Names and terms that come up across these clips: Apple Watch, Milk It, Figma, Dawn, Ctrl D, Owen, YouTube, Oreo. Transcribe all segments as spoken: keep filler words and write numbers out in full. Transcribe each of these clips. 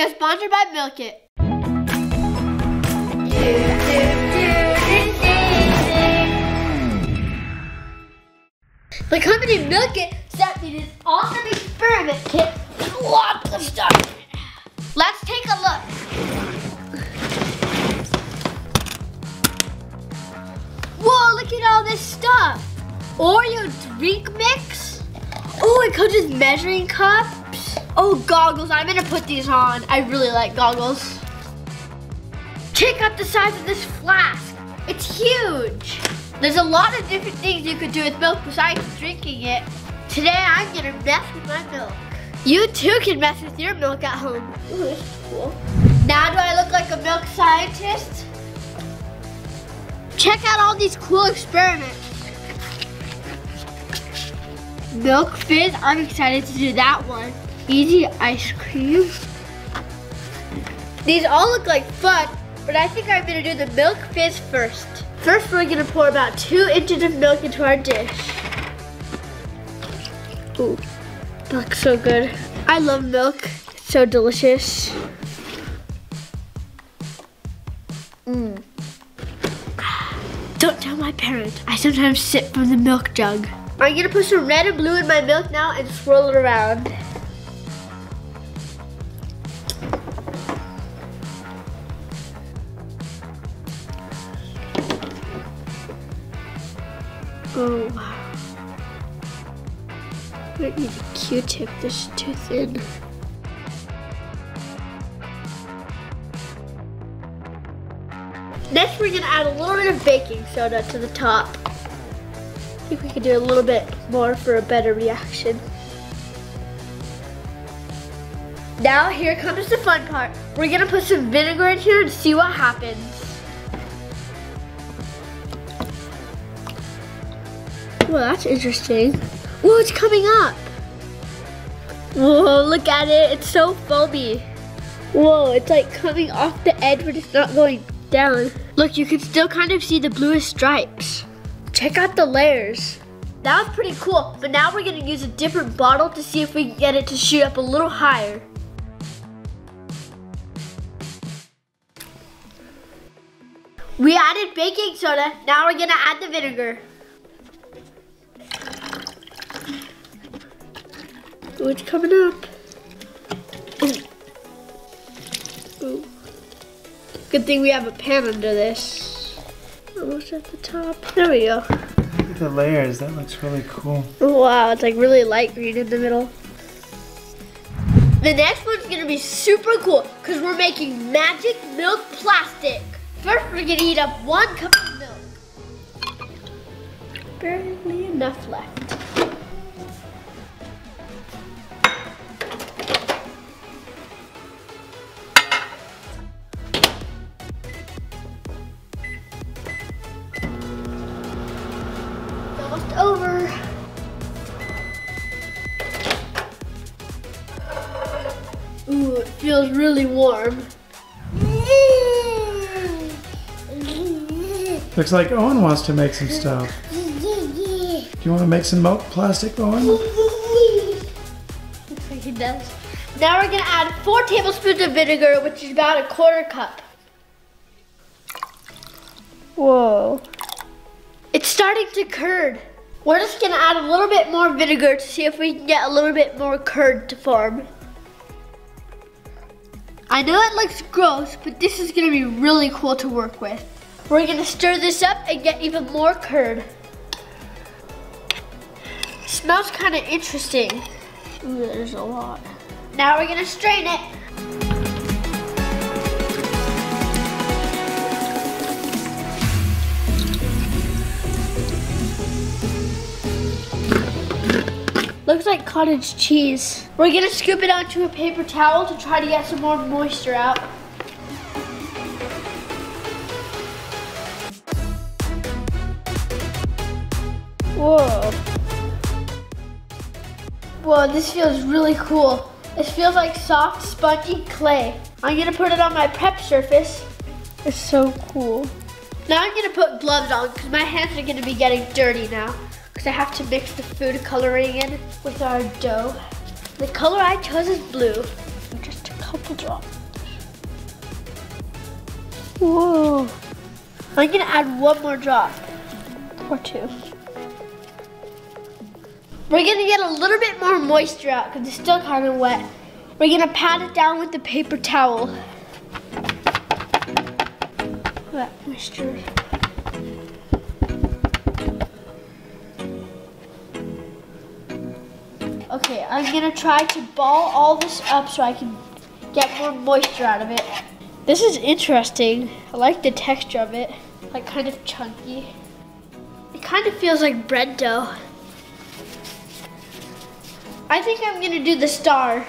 video sponsored by Milk It. The company Milk It sent me this awesome experiment kit with lots of stuff in it. Let's take a look. Whoa, look at all this stuff. Oreo drink mix. Oh, it comes with measuring cups. Oh, goggles. I'm gonna put these on. I really like goggles. Check out the size of this flask. It's huge. There's a lot of different things you could do with milk besides drinking it. Today, I'm gonna mess with my milk. You too can mess with your milk at home. Ooh, that's cool. Now, do I look like a milk scientist? Check out all these cool experiments. Milk fizz, I'm excited to do that one. Easy ice cream. These all look like fun, but I think I'm gonna do the milk fizz first. First, we're gonna pour about two inches of milk into our dish. Ooh, that looks so good. I love milk, it's so delicious. Mmm. Don't tell my parents, I sometimes sip from the milk jug. I'm gonna put some red and blue in my milk now and swirl it around. Oh, wow. I don't need a Q-tip, this is too thin. Next, we're gonna add a little bit of baking soda to the top. I think we could do a little bit more for a better reaction. Now, here comes the fun part. We're gonna put some vinegar in here and see what happens. Well, that's interesting. Whoa, it's coming up. Whoa, look at it. It's so foamy. Whoa, it's like coming off the edge, but it's not going down. Look, you can still kind of see the bluish stripes. Check out the layers. That was pretty cool, but now we're gonna use a different bottle to see if we can get it to shoot up a little higher. We added baking soda. Now we're gonna add the vinegar. Ooh, it's coming up. Ooh. Ooh. Good thing we have a pan under this. Almost at the top. There we go. Look at the layers, that looks really cool. Wow, it's like really light green in the middle. The next one's gonna be super cool because we're making magic milk plastic. First, we're gonna heat up one cup of milk. Barely enough left. Over. Ooh, it feels really warm. Looks like Owen wants to make some stuff. Do you want to make some milk plastic, Owen? Looks like he does. Now we're gonna add four tablespoons of vinegar, which is about a quarter cup. Whoa. It's starting to curd. We're just gonna add a little bit more vinegar to see if we can get a little bit more curd to form. I know it looks gross, but this is gonna be really cool to work with. We're gonna stir this up and get even more curd. It smells kinda interesting. Ooh, there's a lot. Now we're gonna strain it. Looks like cottage cheese. We're gonna scoop it onto a paper towel to try to get some more moisture out. Whoa. Whoa, this feels really cool. This feels like soft, spongy clay. I'm gonna put it on my prep surface. It's so cool. Now I'm gonna put gloves on because my hands are gonna be getting dirty now. Because I have to mix the food coloring in with our dough. The color I chose is blue. Just a couple drops. Whoa. I'm gonna add one more drop. Or two. We're gonna get a little bit more moisture out because it's still kind of wet. We're gonna pat it down with the paper towel. That moisture. Okay, I'm gonna try to ball all this up so I can get more moisture out of it. This is interesting. I like the texture of it, like kind of chunky. It kind of feels like bread dough. I think I'm gonna do the star.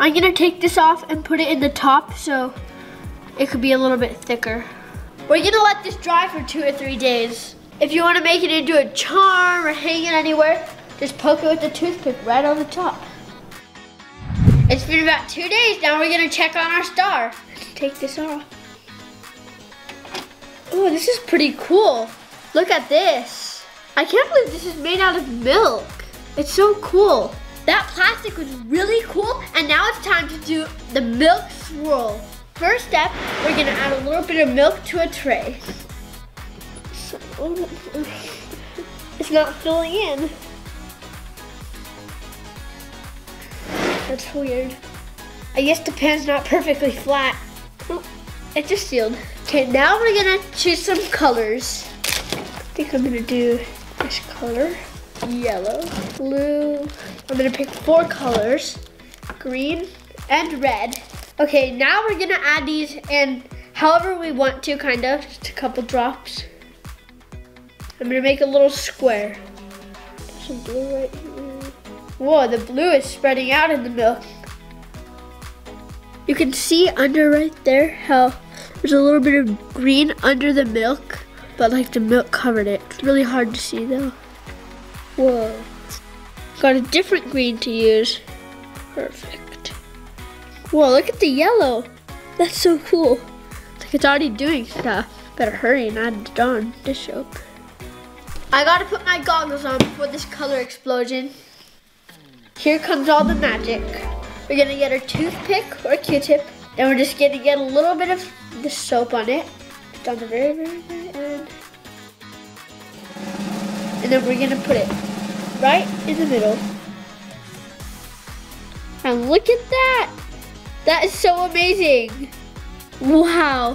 I'm gonna take this off and put it in the top so it could be a little bit thicker. We're gonna let this dry for two or three days. If you wanna make it into a charm or hang it anywhere, just poke it with a toothpick right on the top. It's been about two days, now we're gonna check on our star. Let's take this off. Oh, this is pretty cool. Look at this. I can't believe this is made out of milk. It's so cool. That plastic was really cool, and now it's time to do the milk swirl. First step, we're gonna add a little bit of milk to a tray. It's not filling in. That's weird. I guess the pan's not perfectly flat. Oh, it just sealed. Okay, now we're gonna choose some colors. I think I'm gonna do this color. Yellow, blue. I'm gonna pick four colors, green and red. Okay, now we're gonna add these in however we want to, kind of, just a couple drops. I'm gonna make a little square. There's some blue right here. Whoa, the blue is spreading out in the milk. You can see under right there how there's a little bit of green under the milk, but like the milk covered it. It's really hard to see though. Whoa, got a different green to use. Perfect. Whoa, look at the yellow. That's so cool. It's like it's already doing stuff. Better hurry and add the Dawn dish soap. I gotta put my goggles on before this color explosion. Here comes all the magic. We're gonna get our toothpick or Q-tip, and we're just gonna get a little bit of the soap on it. It's on the very, very, very end. And then we're gonna put it right in the middle. And look at that! That is so amazing! Wow!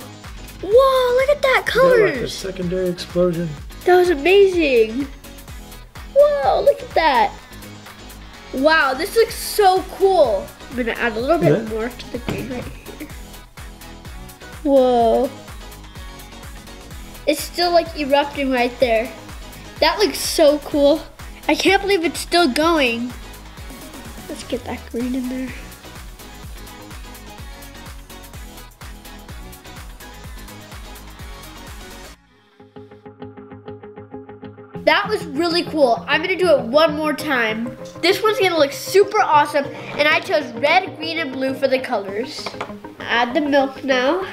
Whoa, look at that color! Like a secondary explosion. That was amazing! Whoa, look at that! Wow, this looks so cool! I'm gonna add a little bit yeah. more to the green right here. Whoa! It's still like erupting right there. That looks so cool. I can't believe it's still going. Let's get that green in there. That was really cool. I'm gonna do it one more time. This one's gonna look super awesome, and I chose red, green, and blue for the colors. Add the milk now.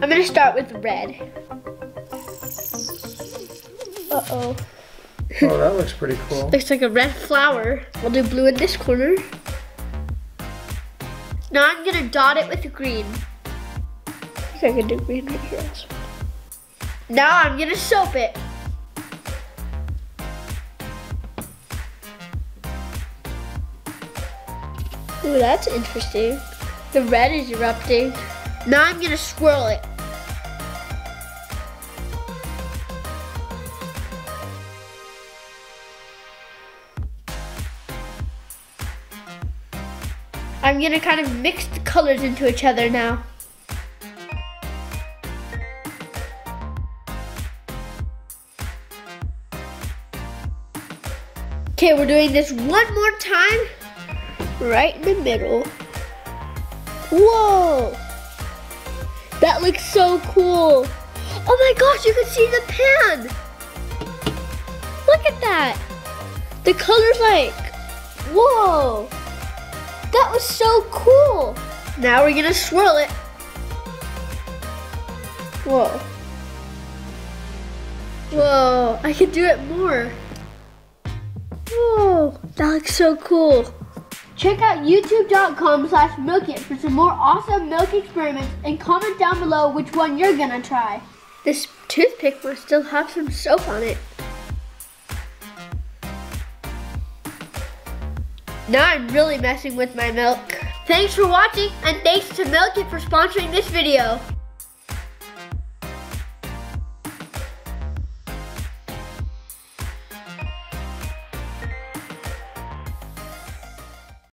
I'm gonna start with red. Uh-oh. Oh, that looks pretty cool. Looks like a red flower. We'll do blue in this corner. Now I'm gonna dot it with green. I think I can do green right here also. Now I'm gonna soap it. Ooh, that's interesting. The red is erupting. Now I'm gonna swirl it. I'm gonna kind of mix the colors into each other now. Okay, we're doing this one more time, right in the middle. Whoa! That looks so cool. Oh my gosh, you can see the pan. Look at that. The color's like, whoa. That was so cool. Now we're gonna swirl it. Whoa. Whoa, I can do it more. Whoa, that looks so cool. Check out youtube.com slash milk it for some more awesome milk experiments and comment down below which one you're gonna try. This toothpick must still have some soap on it. Now I'm really messing with my milk. Thanks for watching, and thanks to Milk It for sponsoring this video.